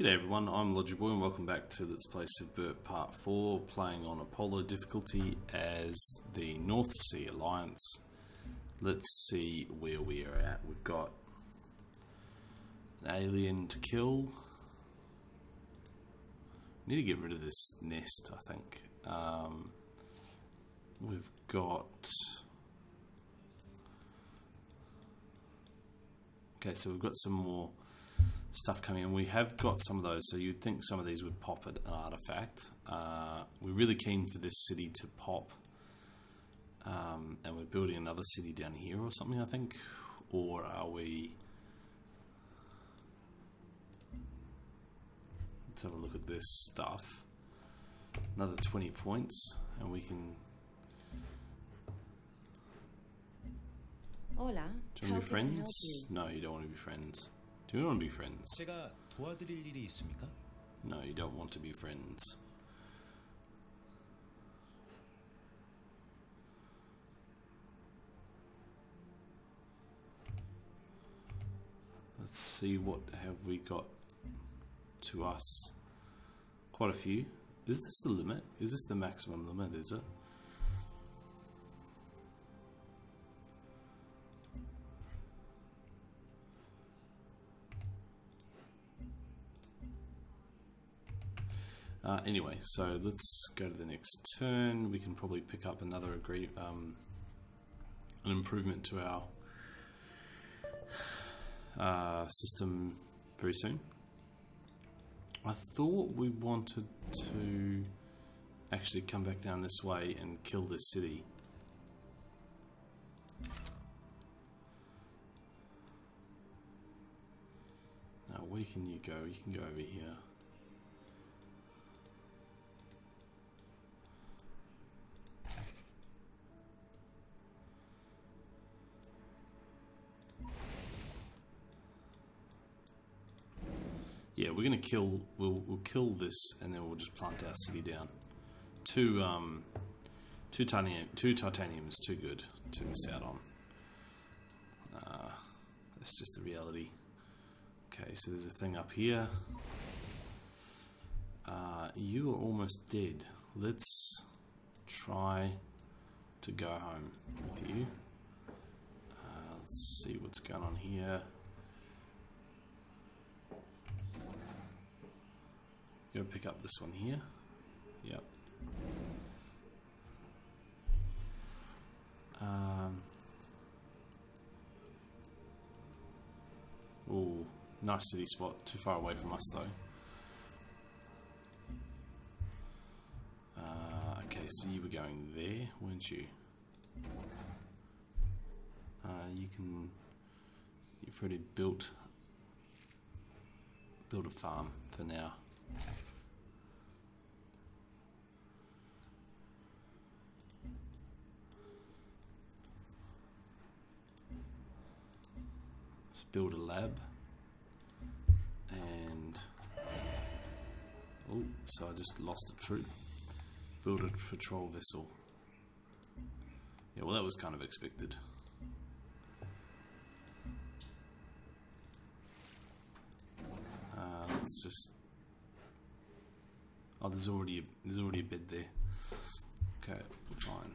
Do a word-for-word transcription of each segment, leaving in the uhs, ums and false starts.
G'day everyone, I'm Logiboy and welcome back to Let's Play CivBERT Part four, playing on Apollo difficulty as the North Sea Alliance. Let's see where we are at. We've got an alien to kill. Need to get rid of this nest, I think. Um, we've got... Okay, so we've got some more stuff coming in. We have got some of those, so you'd think some of these would pop at an artifact. Uh, we're really keen for this city to pop, um, and we're building another city down here or something, I think. Or are we... Let's have a look at this stuff. Another twenty points, and we can... Hola. Do you want to be friends? No, you don't want to be friends. Do you want to be friends? No, you don't want to be friends. Let's see, what have we got to us? Quite a few. Is this the limit? Is this the maximum limit, is it? Uh, anyway, so let's go to the next turn. We can probably pick up another agree, um, an improvement to our uh, system very soon. I thought we wanted to actually come back down this way and kill this city. Now, where can you go? You can go over here. Yeah, we're gonna kill. We'll we'll kill this, and then we'll just plant our city down. Two um, two titanium, two titanium is too good to miss out on. Uh, that's just the reality. Okay, so there's a thing up here. Uh, you are almost dead. Let's try to go home with you. Uh, let's see what's going on here. Go pick up this one here. Yep. Um, oh, nice city spot. Too far away from us though. Uh, okay, so you were going there, weren't you? Uh, you can. You've already built. Build a farm for now. Let's build a lab, and oh, so I just lost a troop. Build a patrol vessel. Yeah, well, that was kind of expected. Uh, let's just. Oh, there's already a, there's already a bed there. Okay, fine.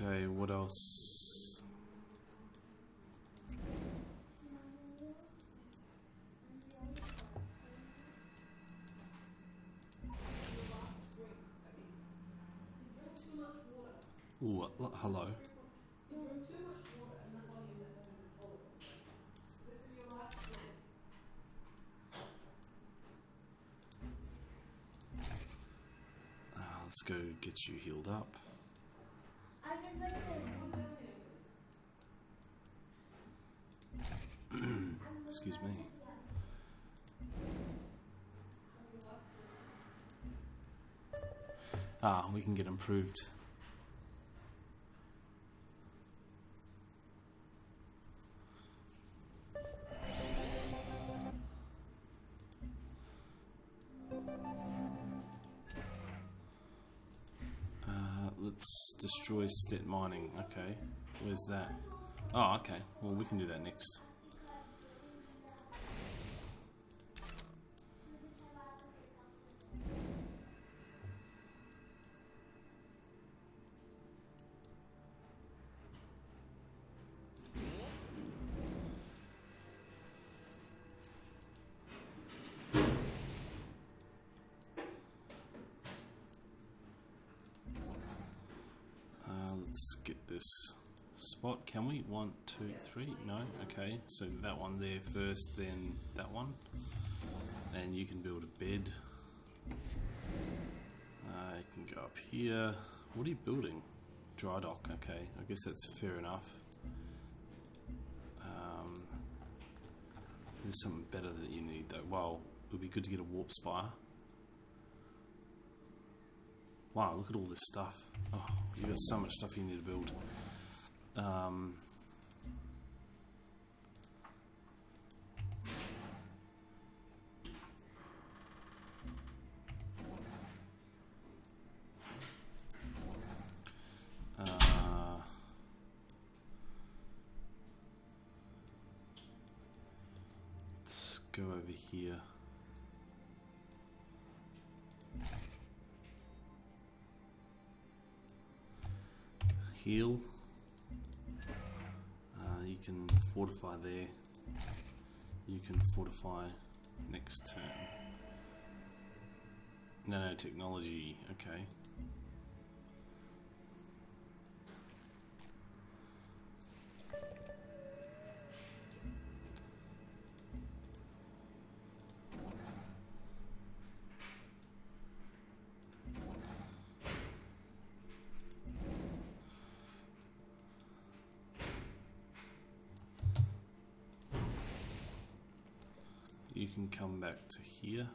Okay, what else? Ooh, hello. Let's go get you healed up. Excuse me. Ah, we can get improved. Destroy step mining, okay. Where's that? Oh, okay. Well, we can do that next. Can we? One, two, three? No? Okay, so that one there first, then that one. And you can build a bed. Uh, you can go up here. What are you building? Dry dock, okay. I guess that's fair enough. Um, there's something better that you need though. Well, it would be good to get a warp spire. Wow, look at all this stuff. Oh, you've got so much stuff you need to build. Um, uh, let's go over here. Heal. You can fortify there. You can fortify next turn. Nanotechnology, okay. You can come back to here.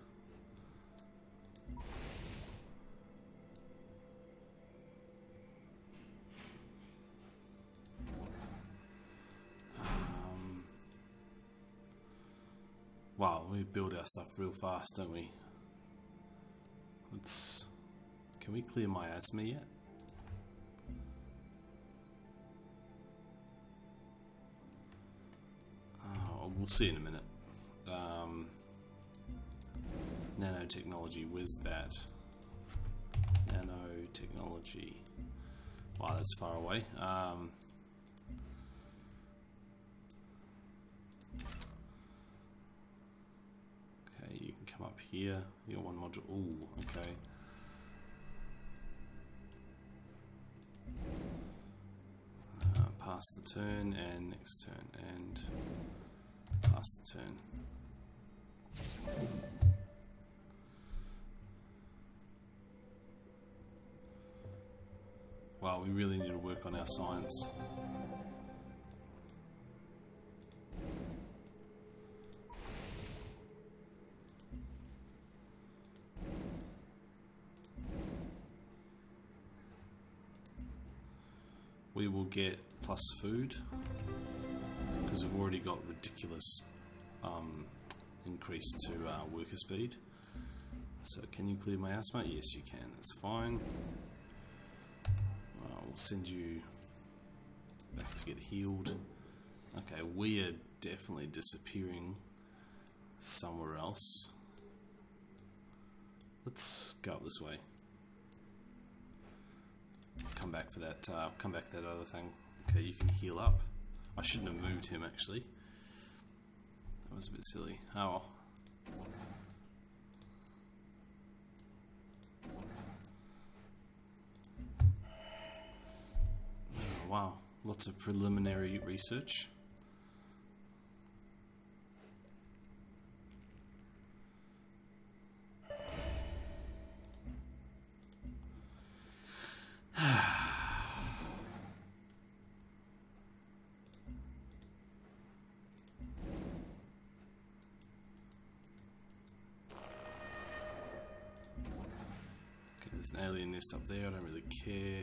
Um, wow, we build our stuff real fast, don't we? Let's. Can we clear miasma yet? Oh, we'll see in a minute. Um, nanotechnology, where's that? Nanotechnology. Wow, that's far away. Um, okay, you can come up here. You got one module. Ooh, okay. Uh, pass the turn and next turn and pass the turn. Wow, we really need to work on our science. We will get plus food because we've already got ridiculous um, increase to uh, worker speed. So can you clear my asthma? Yes you can, that's fine. Uh, we'll send you back to get healed. Okay, we are definitely disappearing somewhere else. Let's go up this way. Come back for that, uh, come back for that other thing. Okay, you can heal up. I shouldn't have moved him actually. That was a bit silly. Oh well. Oh, wow, lots of preliminary research. There's an alien nest up there, I don't really care.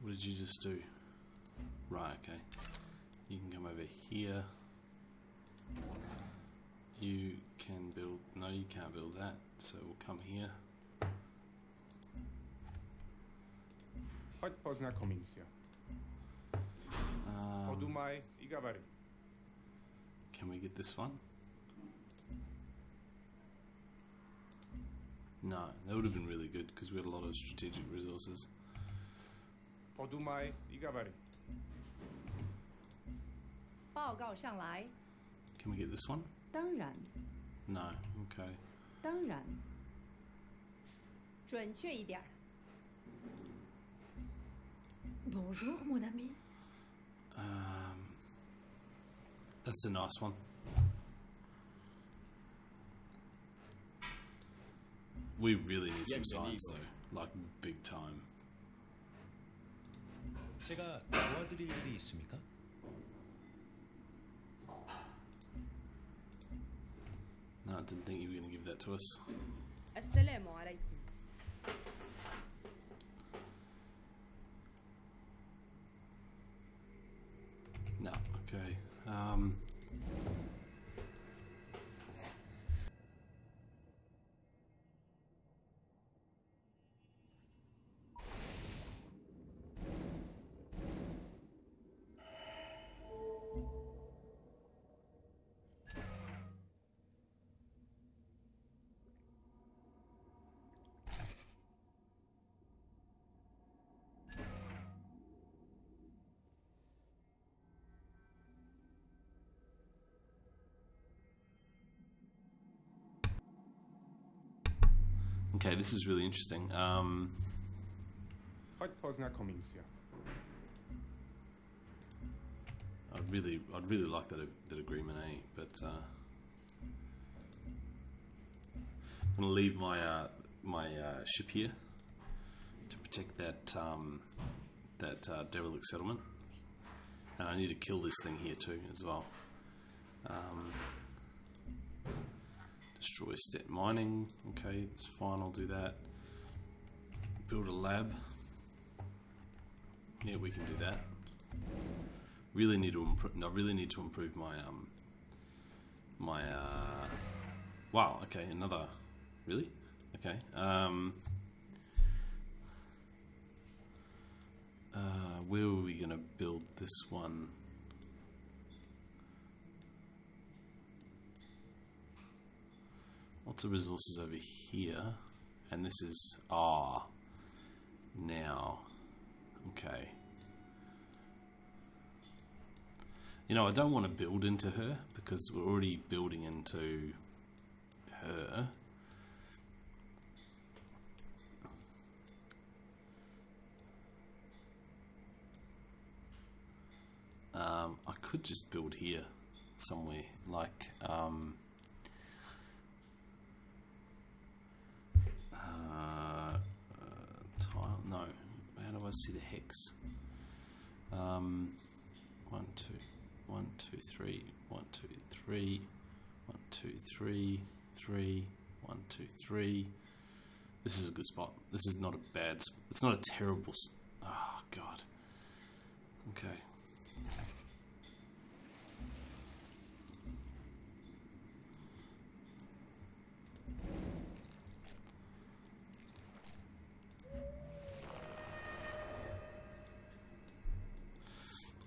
What did you just do? Right, okay. You can come over here. You can build, no you can't build that, so we'll come here. Dumaj i gabaryt. Can we get this one? No, that would have been really good because we had a lot of strategic resources. Podumaj i gabaryt. Can we get this one? 当然. No, okay. 当然. 准确一点. Bonjour, mon ami. Um, that's a nice one. We really need some science though, like big time. No, I didn't think you were going to give that to us. Assalamu alaikum. No, okay. Um, Okay, this is really interesting. Um, I'd really, I'd really like that that agreement, eh? But uh, I'm gonna leave my uh, my uh, ship here to protect that um, that uh, derelict settlement, and I need to kill this thing here too as well. Um, Destroy step mining. Okay, it's fine. I'll do that. Build a lab. Yeah, we can do that. Really need to improve. No, really need to improve my um. My uh. Wow. Okay, another. Really? Okay. Um. Uh, where were we gonna build this one? Lots of resources over here, and this is ah now. Okay, you know, I don't want to build into her because we're already building into her. um, I could just build here somewhere, like um Uh, uh, tile? No. How do I see the hex? Um, one, two, one, two, three, one, two, three, one, two, three, three, one, two, three. This is a good spot. This is not a bad. It's not a terrible. Oh God. Okay.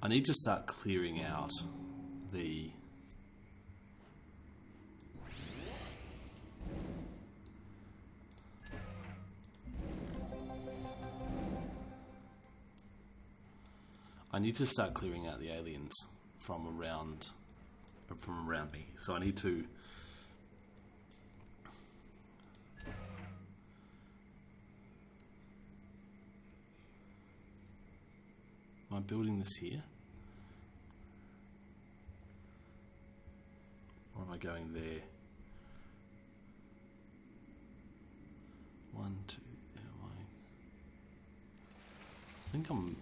I need to start clearing out the I need to start clearing out the aliens from around from around me. So I need to Am I building this here? Or am I going there? One, two, am I? I think I'm. I'm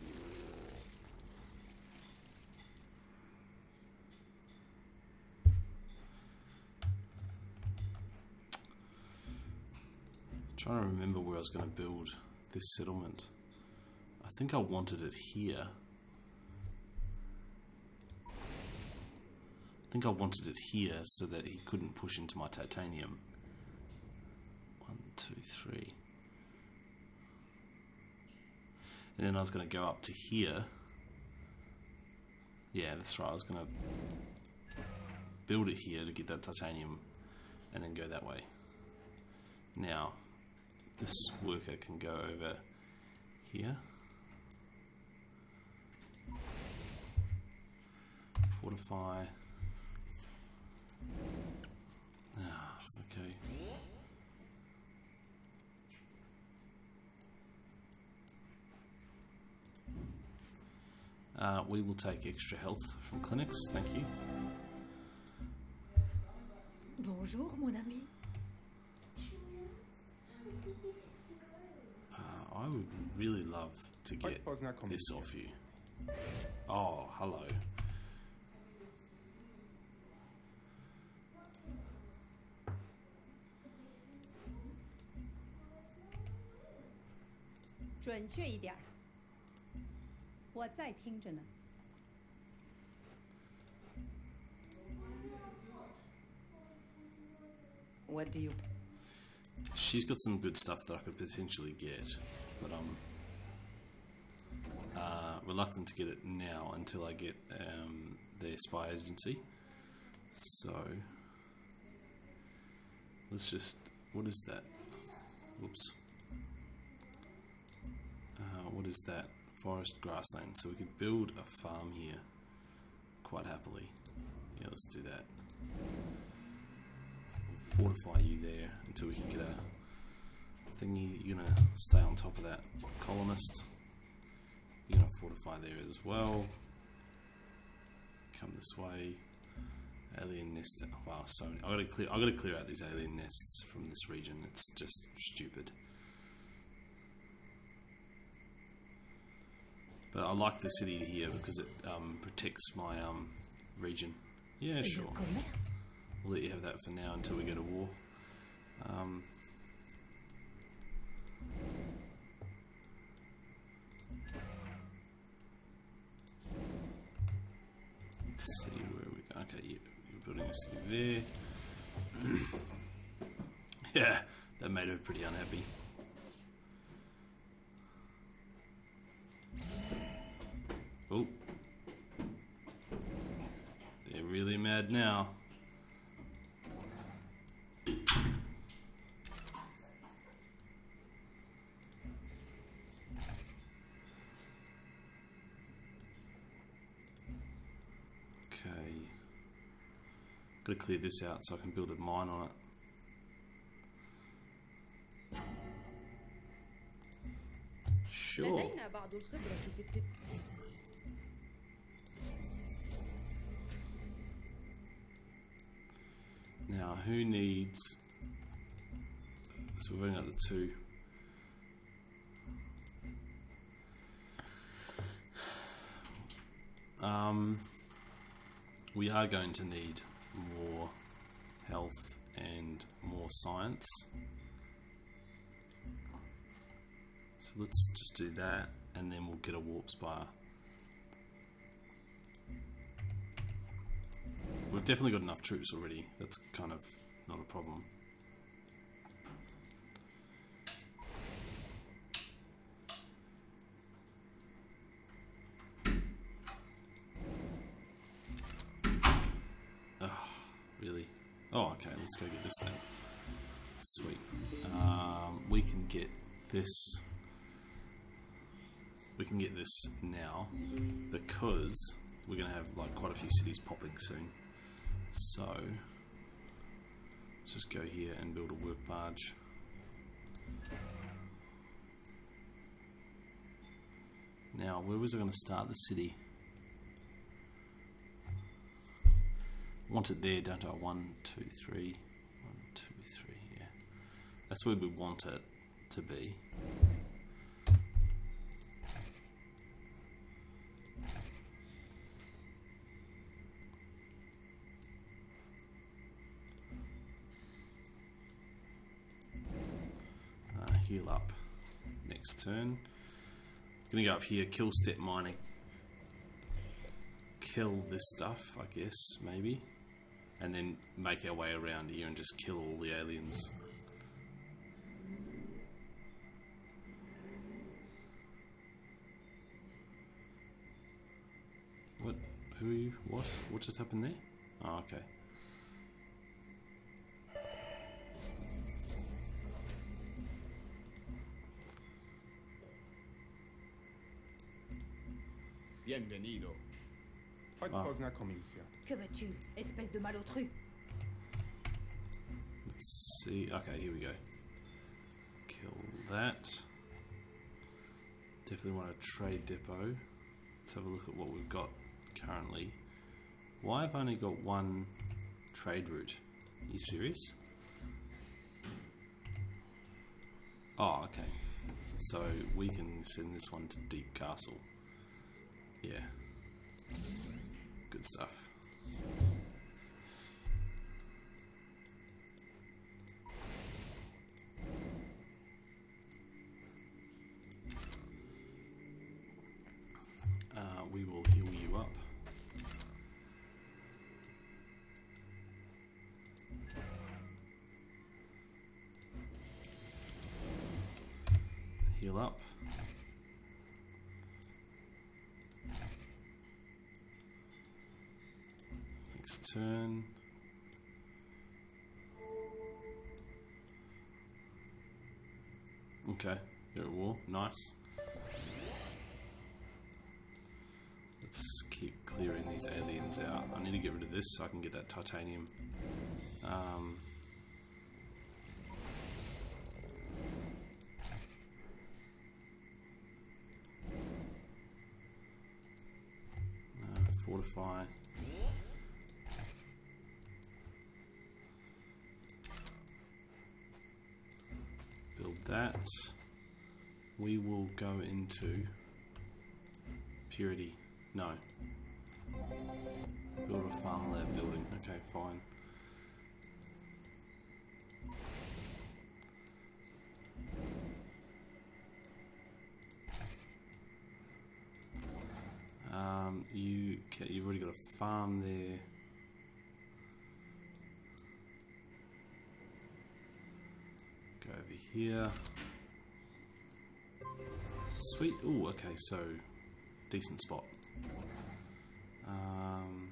trying to remember where I was going to build this settlement. I think I wanted it here. I think I wanted it here so that he couldn't push into my titanium. One, two, three. And then I was going to go up to here Yeah, that's right. I was going to build it here to get that titanium and then go that way. Now, this worker can go over here. Fortify. Ah, okay. Uh, we will take extra health from clinics, thank you. Bonjour, mon ami. Uh, I would really love to get this off you. Oh, hello. What do you? She's got some good stuff that I could potentially get, but I'm uh, reluctant to get it now until I get um, their spy agency. So let's just. What is that? Whoops. Uh, what is that? Forest, grassland, so we could build a farm here quite happily. Yeah, let's do that. We'll fortify you there until we can get a thingy. You're gonna stay on top of that colonist. You're gonna fortify there as well. Come this way. Alien nest. Wow, so many. I gotta clear. I gotta clear out these alien nests from this region. It's just stupid. But I like the city here because it um, protects my um, region. Yeah, sure. We'll let you have that for now until we go to war. Um, let's see where we go. Okay, yeah, you're building a city there. Yeah, that made her pretty unhappy. Oh, they're really mad now. Okay, gotta clear this out so I can build a mine on it. Sure. Now, who needs... So we're running out the two. Um, we are going to need more health and more science. So let's just do that, and then we'll get a warp spire. We've definitely got enough troops already. That's kind of not a problem. Oh, really? Oh, okay. Let's go get this thing. Sweet. Um, we can get this. We can get this now because we're going to have like quite a few cities popping soon. So, let's just go here and build a work barge. Now, where was I going to start the city? I want it there, don't I? One, two, three. One, two, three, yeah. That's where we want it to be. Heal up next turn. I'm gonna go up here, kill step mining. Kill this stuff, I guess, maybe. And then make our way around here and just kill all the aliens. What? Who are you? What? What just happened there? Oh, okay. Bienvenido. Odpozna komisja. Que veux-tu, espèce de malotru? Let's see. Okay, here we go. Kill that. Definitely want a trade depot. Let's have a look at what we've got currently. Why have I only got one trade route? Are you serious? Oh, okay. So we can send this one to Deep Castle. Yeah. Good stuff. Uh, we will heal you up. Heal up. Next turn. Okay, you're at war. Nice. Let's keep clearing these aliens out. I need to get rid of this so I can get that titanium. Um, uh, fortify. Build that. We will go into purity. No. Build a farm lab building. Okay, fine. Um, you okay, you've already got a farm there. Go over here. Sweet. Oh, okay. So, decent spot. Um,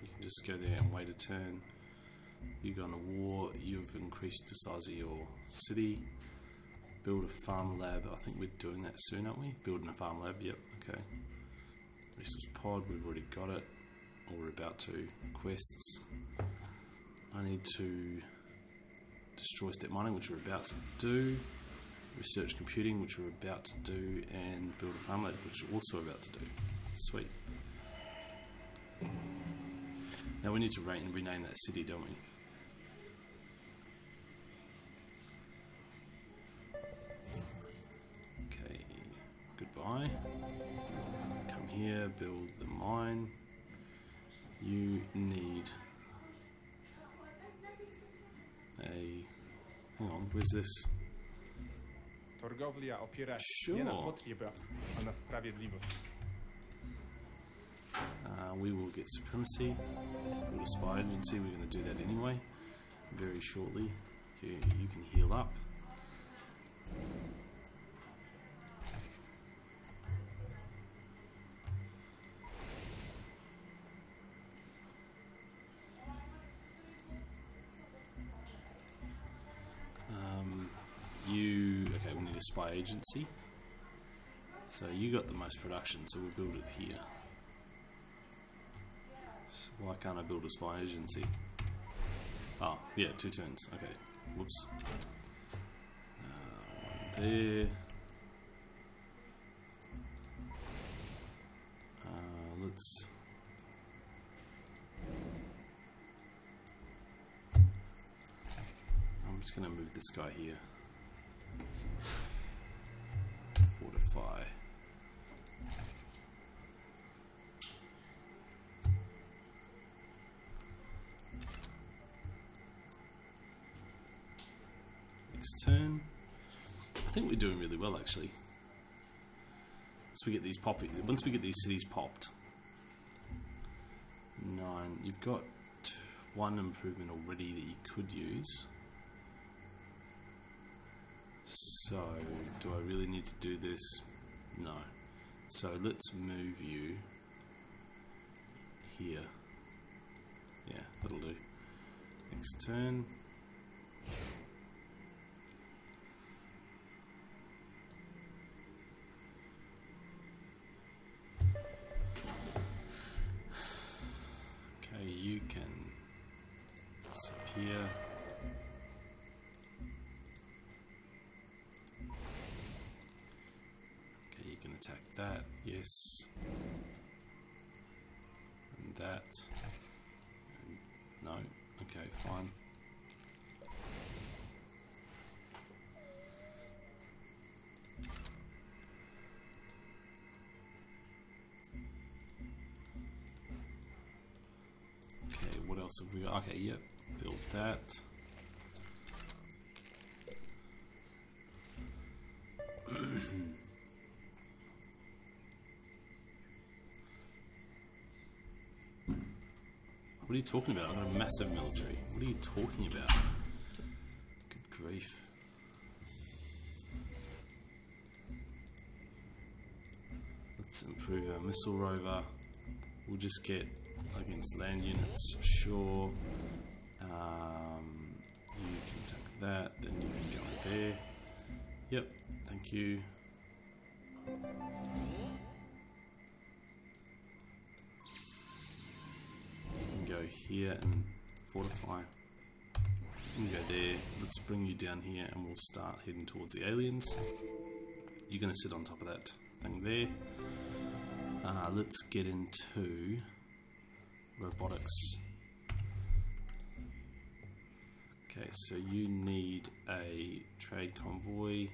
you can just go there and wait a turn. You've gone to war, you've increased the size of your city. Build a farm lab, I think we're doing that soon, aren't we? Building a farm lab, yep, okay. Resource pod, we've already got it. Or we're about to. Quests. I need to destroy step mining, which we're about to do. Research computing, which we're about to do, and build a farm lab, which we're also about to do. Sweet. Now we need to rate and rename that city, don't we? Okay, goodbye. Come here, build the mine. You need a... hang on, where's this? Torgovlia opiera się na potrzebach, a na sprawiedliwość. Uh, we will get supremacy. We'll spy agency. We're going to do that anyway, very shortly. You, you can heal up. Um, you okay? We need a spy agency. So you got the most production, so we'll build it here. Why can't I build a spy agency? Ah, yeah, two turns. Okay. Whoops. Uh, there. Uh, let's. I'm just going to move this guy here. Fortify. Turn. I think we're doing really well actually. Once we get these popping, once we get these cities popped. Nine. You've got one improvement already that you could use. So, do I really need to do this? No. So let's move you here. Yeah, that'll do. Next turn. Okay, you can disappear. Okay, you can attack that, yes. And that. No, okay, fine. Okay, what else have we got? Okay, yep, build that. What are you talking about? I've got a massive military. What are you talking about? Good grief. Let's improve our missile rover. We'll just get against land units, sure. Um, you can take that, then you can go there. Yep, thank you. Here and fortify. You can go there. Let's bring you down here and we'll start heading towards the aliens. You're going to sit on top of that thing there. Uh, let's get into robotics. Okay, so you need a trade convoy.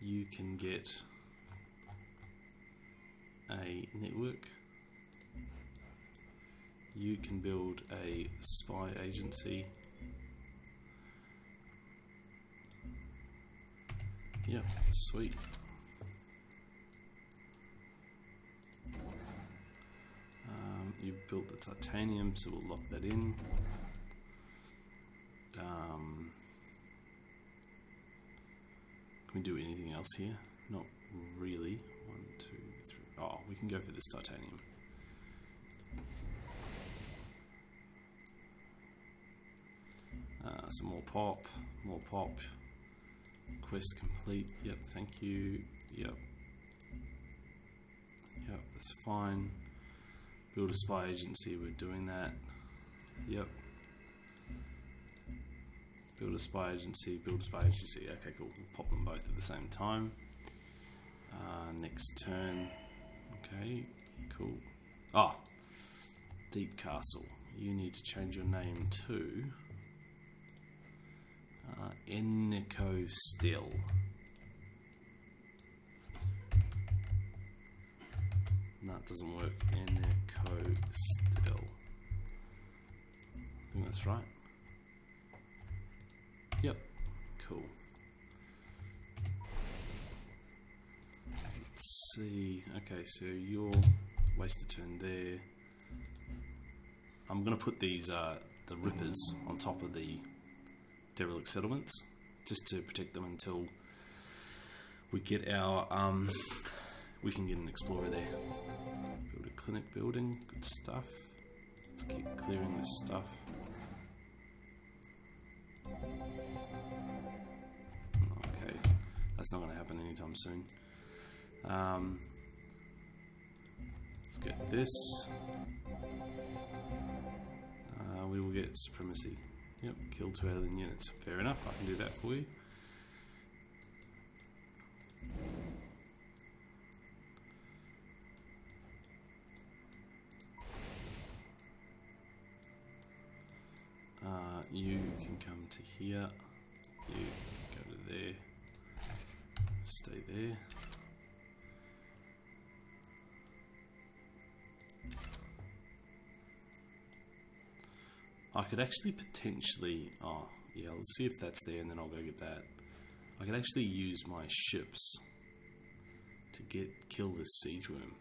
You can get a network. You can build a spy agency. Yeah, sweet. Um, you've built the titanium, so we'll lock that in. Um, can we do anything else here? Not really. One, two, three. Oh, we can go for this titanium. Uh, some more pop, more pop. Quest complete. Yep, thank you. Yep. Yep, that's fine. Build a spy agency, we're doing that. Yep. Build a spy agency, build a spy agency. Okay, cool. We'll pop them both at the same time. Uh, next turn. Okay, cool. Ah! Deep Castle. You need to change your name to... Uh, Ennico Still. That doesn't work. Ennico Still. I think that's right. Yep. Cool. Let's see. Okay, so you're waste a turn there. I'm gonna put these uh, the Rippers on top of the derelict settlements, just to protect them until we get our, um, we can get an explorer there. Build a clinic building, good stuff. Let's keep clearing this stuff. Okay, that's not going to happen anytime soon. Um, let's get this. Uh, we will get supremacy. Yep, kill two alien units. Fair enough, I can do that for you. Uh, you can come to here. You go to there. Stay there. I could actually potentially, oh yeah, let's see if that's there and then I'll go get that. I could actually use my ships to get kill this siege worm.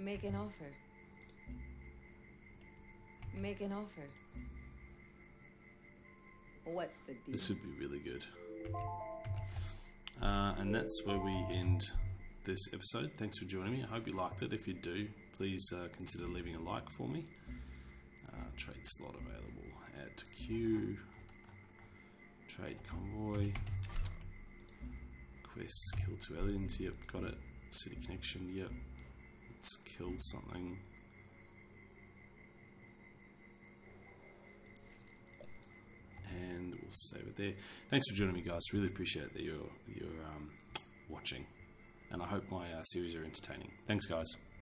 Make an offer. Make an offer. What's the deal? This would be really good. Uh, and that's where we end this episode. Thanks for joining me. I hope you liked it. If you do, please uh, consider leaving a like for me. Uh, trade slot available at Q. Trade convoy. Quests, kill two aliens. Yep, got it. City connection. Yep. Let's kill something. And we'll save it there. Thanks for joining me, guys. Really appreciate that you're, you're um, watching. And I hope my uh, series are entertaining. Thanks, guys.